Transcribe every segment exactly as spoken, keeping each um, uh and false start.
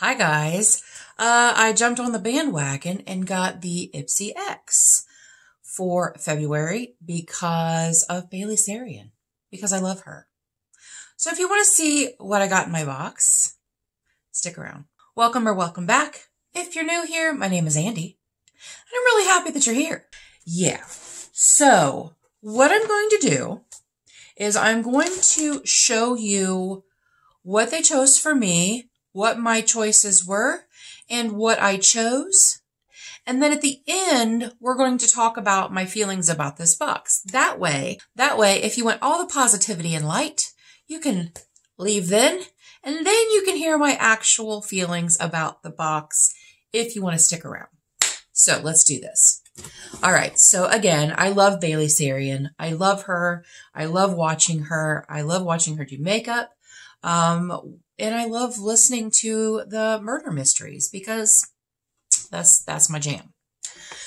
Hi guys, uh, I jumped on the bandwagon and got the Ipsy X for February because of Bailey Sarian, because I love her. So if you want to see what I got in my box, stick around. Welcome or welcome back. If you're new here, my name is Andy, and I'm really happy that you're here. Yeah, so what I'm going to do is I'm going to show you what they chose for me, what my choices were, and what I chose. And then at the end, we're going to talk about my feelings about this box. That way, that way, if you want all the positivity and light, you can leave then, and then you can hear my actual feelings about the box if you want to stick around. So let's do this. All right. So again, I love Bailey Sarian. I love her. I love watching her. I love watching her do makeup. Um, and I love listening to the murder mysteries because that's, that's my jam.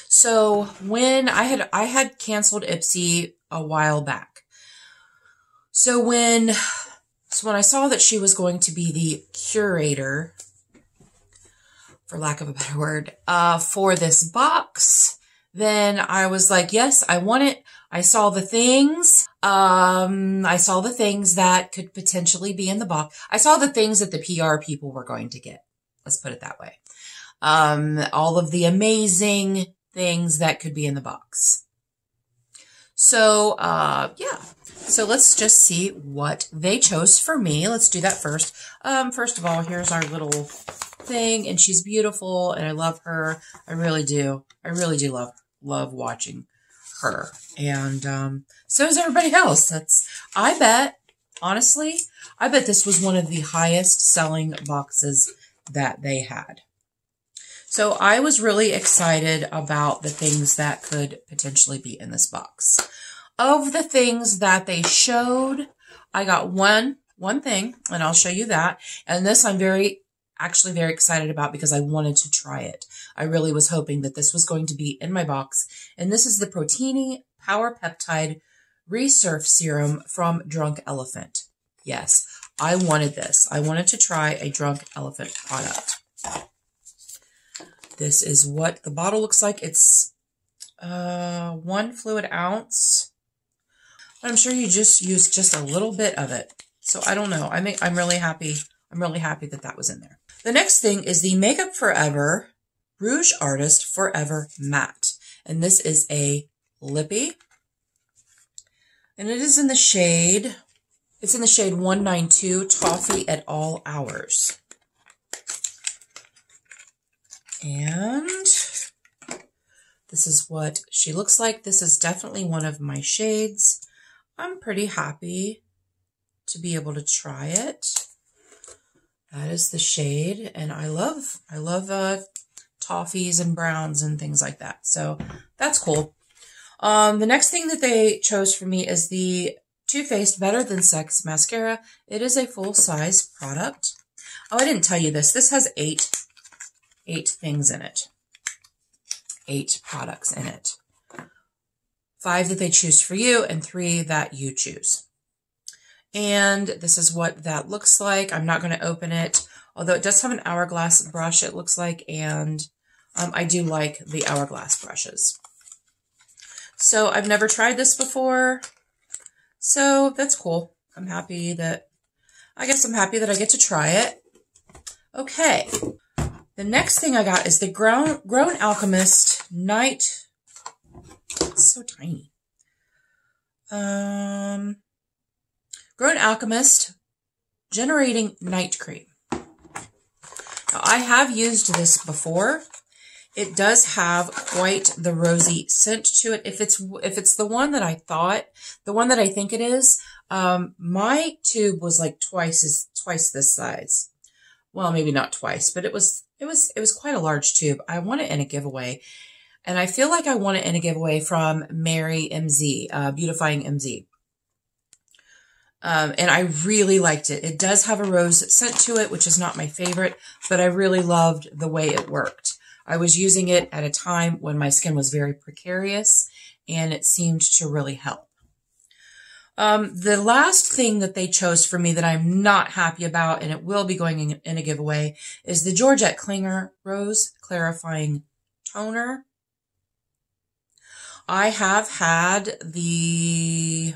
So when I had, I had canceled Ipsy a while back. So when, so when I saw that she was going to be the curator, for lack of a better word, uh, for this box, then I was like, yes, I want it. I saw the things. Um, I saw the things that could potentially be in the box. I saw the things that the P R people were going to get. Let's put it that way. Um, all of the amazing things that could be in the box. So, uh, yeah. So let's just see what they chose for me. Let's do that first. Um, first of all, here's our little thing, and she's beautiful and I love her. I really do. I really do love, love watching her. And, um, so is everybody else. That's, I bet, honestly, I bet this was one of the highest selling boxes that they had. So I was really excited about the things that could potentially be in this box. Of the things that they showed, I got one, one thing, and I'll show you that. And this I'm very, actually very excited about because I wanted to try it. I really was hoping that this was going to be in my box. And this is the Proteini Power Peptide Resurf Serum from Drunk Elephant. Yes, I wanted this. I wanted to try a Drunk Elephant product. This is what the bottle looks like. It's uh, one fluid ounce. I'm sure you just use just a little bit of it. So I don't know. I mean, I'm really happy. I'm really happy that that was in there. The next thing is the Makeup Forever Rouge Artist Forever Matte. And this is a lippy. And it is in the shade, it's in the shade one ninety-two, Toffee at All Hours. And this is what she looks like. This is definitely one of my shades. I'm pretty happy to be able to try it. That is the shade, and I love, I love uh, toffees and browns and things like that. So that's cool. Um, the next thing that they chose for me is the Too Faced Better Than Sex Mascara. It is a full-size product. Oh, I didn't tell you this. This has eight, eight things in it, eight products in it. Five that they choose for you and three that you choose. And this is what that looks like. I'm not going to open it, although it does have an hourglass brush, it looks like, and um, I do like the hourglass brushes. So I've never tried this before, so that's cool. I'm happy that, I guess I'm happy that I get to try it. Okay. The next thing I got is the Grown, Grown Alchemist Night. It's so tiny. Um... Grown Alchemist Generating Night Cream. Now, I have used this before. It does have quite the rosy scent to it. If it's if it's the one that I thought, the one that I think it is, um, my tube was like twice as twice this size. Well, maybe not twice, but it was it was it was quite a large tube. I want it in a giveaway, and I feel like I want it in a giveaway from Mary M Z, uh, Beautifying M Z. Um, and I really liked it. It does have a rose scent to it, which is not my favorite, but I really loved the way it worked. I was using it at a time when my skin was very precarious, and it seemed to really help. Um, the last thing that they chose for me that I'm not happy about, and it will be going in, in a giveaway, is the Georgette Klinger Rose Clarifying Toner. I have had the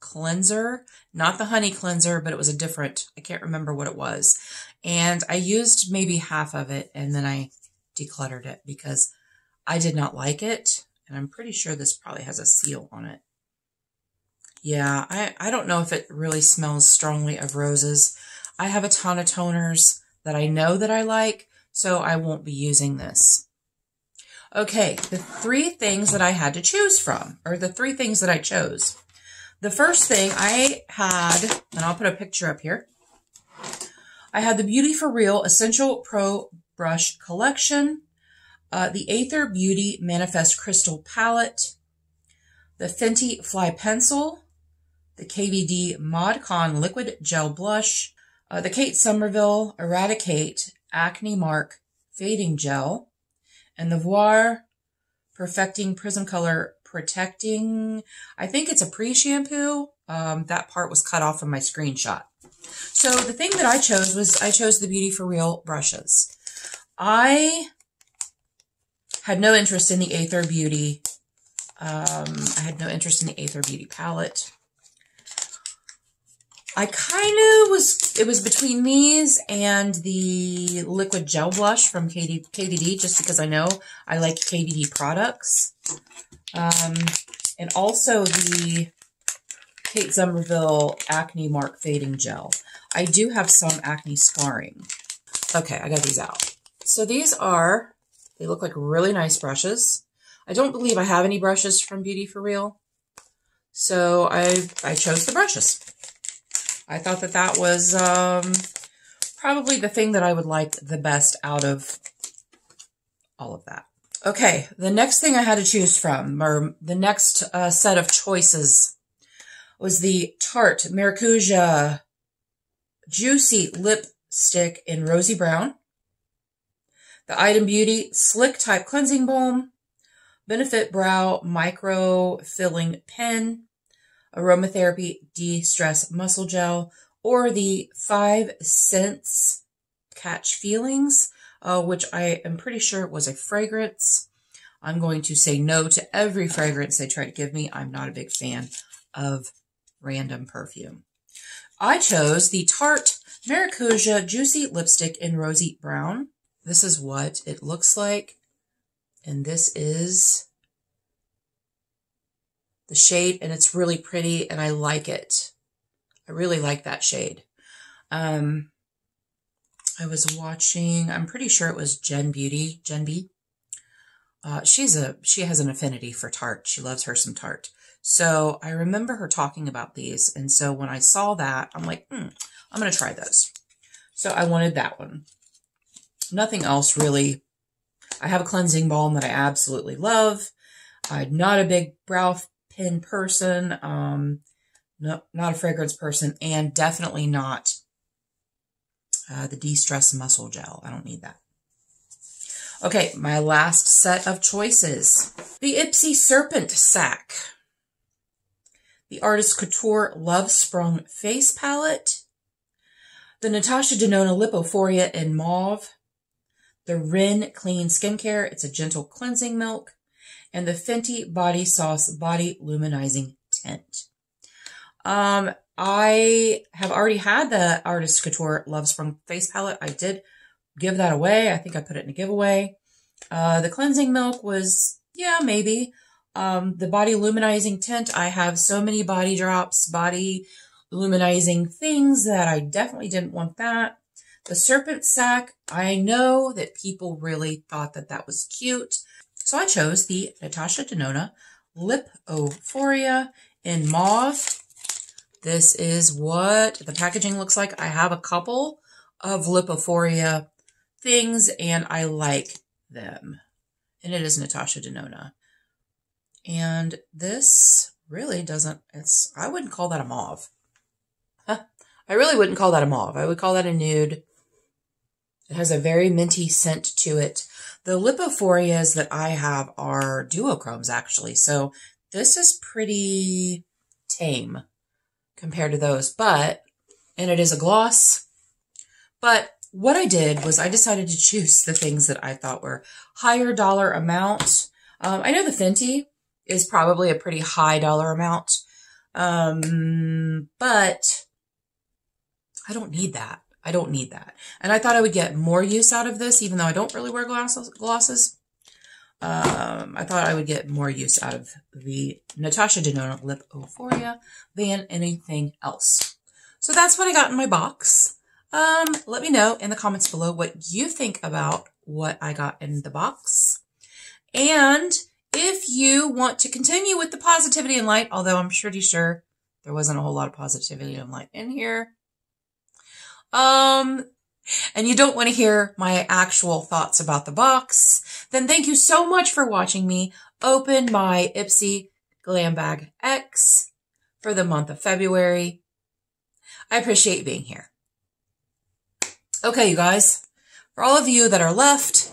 cleanser, not the honey cleanser, but it was a different, I can't remember what it was. And I used maybe half of it and then I decluttered it because I did not like it. And I'm pretty sure this probably has a seal on it. Yeah, I, I don't know if it really smells strongly of roses. I have a ton of toners that I know that I like, so I won't be using this. Okay, the three things that I had to choose from, or the three things that I chose. The first thing I had, and I'll put a picture up here, I had the Beauty for Real Essential Pro Brush Collection, uh, the Aether Beauty Manifest Crystal Palette, the Fenty Fly Pencil, the K V D ModCon Liquid Gel Blush, uh, the Kate Somerville Eradicate Acne Mark Fading Gel, and the Voir Perfecting Prismacolor Protecting. I think it's a pre-shampoo. Um, that part was cut off in my screenshot. So the thing that I chose was I chose the Beauty for Real brushes. I had no interest in the Aether Beauty. Um, I had no interest in the Aether Beauty palette. I kind of was, it was between these and the liquid gel blush from K V D, just because I know I like K V D products. Um, and also the Kate Somerville Acne Mark Fading Gel. I do have some acne scarring. Okay, I got these out. So these are, they look like really nice brushes. I don't believe I have any brushes from Beauty for Real. So I, I chose the brushes. I thought that that was um, probably the thing that I would like the best out of all of that. Okay, the next thing I had to choose from, or the next uh, set of choices, was the Tarte Maracuja Juicy Lipstick in Rosy Brown, the Item Beauty Slick Type Cleansing Balm, Benefit Brow Micro Filling Pen, Aromatherapy De-Stress Muscle Gel, or the Five Scents Catch Feelings, uh, which I am pretty sure was a fragrance. I'm going to say no to every fragrance they try to give me. I'm not a big fan of random perfume. I chose the Tarte Maracuja Juicy Lipstick in Rosy Brown. This is what it looks like. And this is the shade, and it's really pretty, and I like it. I really like that shade. Um, I was watching, I'm pretty sure it was Jen Beauty, Jen B. Uh, she's a, she has an affinity for Tarte. She loves her some Tarte. So I remember her talking about these, and so when I saw that, I'm like, hmm, I'm going to try those. So I wanted that one. Nothing else really. I have a cleansing balm that I absolutely love. I'm not a big brow pen person, um, no, not a fragrance person, and definitely not uh, the de-stress muscle gel. I don't need that. Okay, my last set of choices. The Ipsy Serpent Sack, the Artist Couture Love Sprung Face Palette, the Natasha Denona Lipophoria in Mauve, the Wren Clean Skincare, it's a gentle cleansing milk, and the Fenty Body Sauce Body Luminizing Tint. Um, I have already had the Artist Couture Love Sprung Face Palette. I did give that away. I think I put it in a giveaway. Uh, the cleansing milk was, yeah, maybe. Um, the body luminizing tint, I have so many body drops, body luminizing things that I definitely didn't want that. The serpent sack, I know that people really thought that that was cute. So I chose the Natasha Denona Lipophoria in Mauve. This is what the packaging looks like. I have a couple of Lipophoria things and I like them. And it is Natasha Denona. And this really doesn't, it's, I wouldn't call that a mauve. Huh. I really wouldn't call that a mauve. I would call that a nude. It has a very minty scent to it. The Lipophorias that I have are duochromes, actually. So this is pretty tame. compared to those, but, and it is a gloss. But what I did was I decided to choose the things that I thought were higher dollar amount. Um, I know the Fenty is probably a pretty high dollar amount, um, but I don't need that. I don't need that. And I thought I would get more use out of this, even though I don't really wear glosses. glosses. Um, I thought I would get more use out of the Natasha Denona Lip Euphoria than anything else. So that's what I got in my box. Um, let me know in the comments below what you think about what I got in the box. And if you want to continue with the positivity and light, although I'm pretty sure there wasn't a whole lot of positivity and light in here. Um, and you don't want to hear my actual thoughts about the box, then thank you so much for watching me open my Ipsy Glam Bag X for the month of February. I appreciate being here. Okay, you guys, for all of you that are left,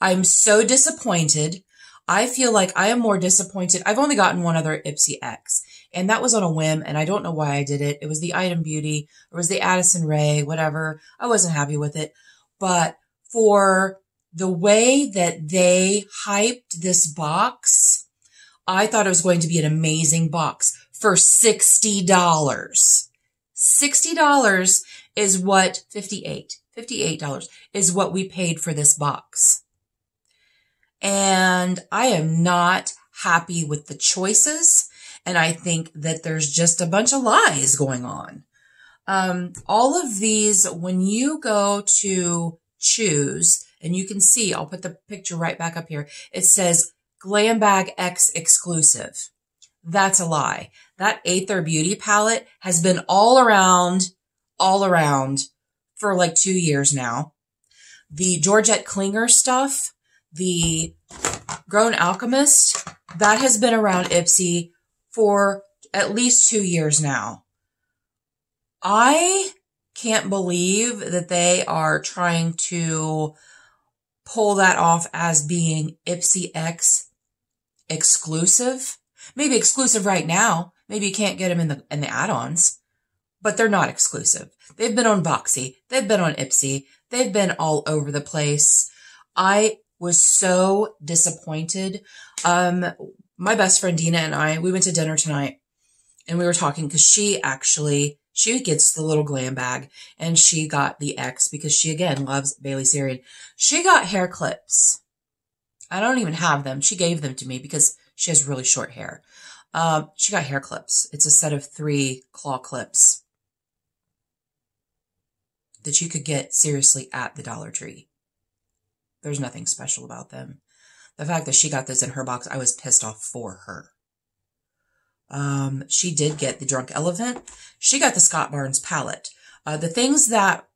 I'm so disappointed. I feel like I am more disappointed. I've only gotten one other Ipsy X, and that was on a whim, and I don't know why I did it. It was the Item Beauty, or was the Addison Rae, whatever. I wasn't happy with it. But for the way that they hyped this box, I thought it was going to be an amazing box for sixty dollars. sixty dollars is what, fifty-eight dollars. fifty-eight dollars is what we paid for this box. And I am not happy with the choices. And I think that there's just a bunch of lies going on. Um, all of these, when you go to choose, and you can see, I'll put the picture right back up here. It says Glam Bag X exclusive. That's a lie. That Aether Beauty palette has been all around, all around for like two years now. The Georgette Klinger stuff, the Grown Alchemist, that has been around Ipsy for at least two years now. I can't believe that they are trying to pull that off as being Ipsy X exclusive. Maybe exclusive right now. Maybe you can't get them in the in the add-ons, but they're not exclusive. They've been on Boxy. They've been on Ipsy. They've been all over the place. I was so disappointed. Um, my best friend Dina and I, we went to dinner tonight and we were talking because she actually, she gets the little glam bag and she got the X because she again loves Bailey Sarian. She got hair clips. I don't even have them. She gave them to me because she has really short hair. Um, she got hair clips. It's a set of three claw clips that you could get seriously at the Dollar Tree. There's nothing special about them. The fact that she got this in her box, I was pissed off for her. Um, she did get the Drunk Elephant. She got the Scott Barnes palette. Uh, the things that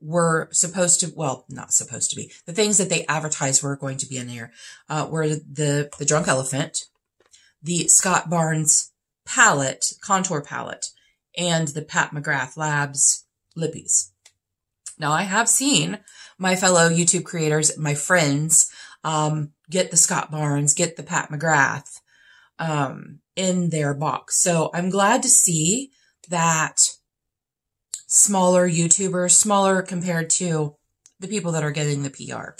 were supposed to, well, not supposed to be, the things that they advertised were going to be in here uh, were the, the Drunk Elephant, the Scott Barnes palette, contour palette, and the Pat McGrath Labs lippies. Now, I have seen my fellow YouTube creators, my friends, um, get the Scott Barnes, get the Pat McGrath um, in their box. So I'm glad to see that smaller YouTubers, smaller compared to the people that are getting the P R.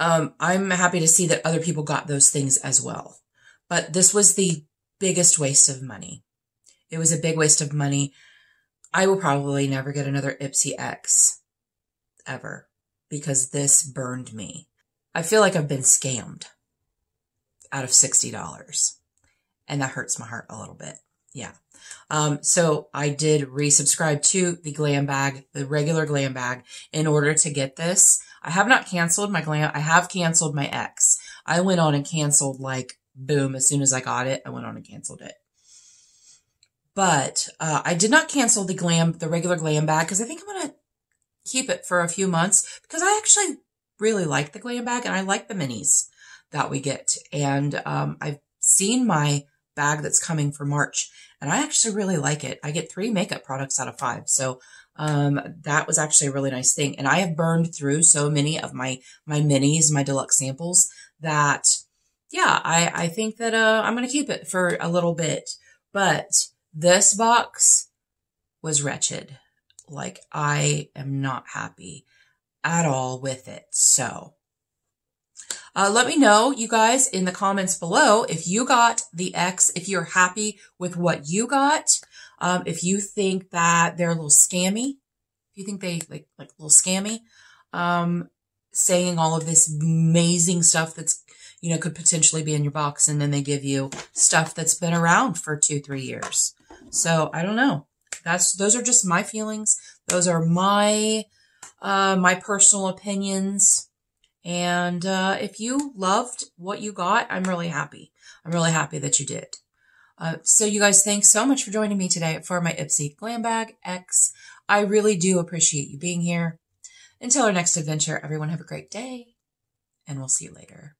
Um, I'm happy to see that other people got those things as well. But this was the biggest waste of money. It was a big waste of money. I will probably never get another Ipsy X ever because this burned me. I feel like I've been scammed out of sixty dollars and that hurts my heart a little bit. Yeah. Um, so I did resubscribe to the glam bag, the regular glam bag in order to get this. I have not canceled my glam. I have canceled my X. I went on and canceled like boom. As soon as I got it, I went on and canceled it. But uh, I did not cancel the glam, the regular glam bag, because I think I'm going to keep it for a few months because I actually really like the glam bag and I like the minis that we get. And um, I've seen my bag that's coming for March and I actually really like it. I get three makeup products out of five. So um, that was actually a really nice thing. And I have burned through so many of my, my minis, my deluxe samples that, yeah, I, I think that uh, I'm going to keep it for a little bit. But This box was wretched. Like, I am not happy at all with it. So uh, let me know, you guys, in the comments below, if you got the X, if you're happy with what you got, um, if you think that they're a little scammy, if you think they like, like a little scammy, um, saying all of this amazing stuff that's, you know, could potentially be in your box, and then they give you stuff that's been around for two, three years. So I don't know. That's, those are just my feelings. Those are my, uh, my personal opinions. And, uh, if you loved what you got, I'm really happy. I'm really happy that you did. Uh, so you guys, thanks so much for joining me today for my Ipsy Glam Bag X. I really do appreciate you being here. Until our next adventure, everyone have a great day, and we'll see you later.